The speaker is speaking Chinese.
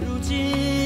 如今。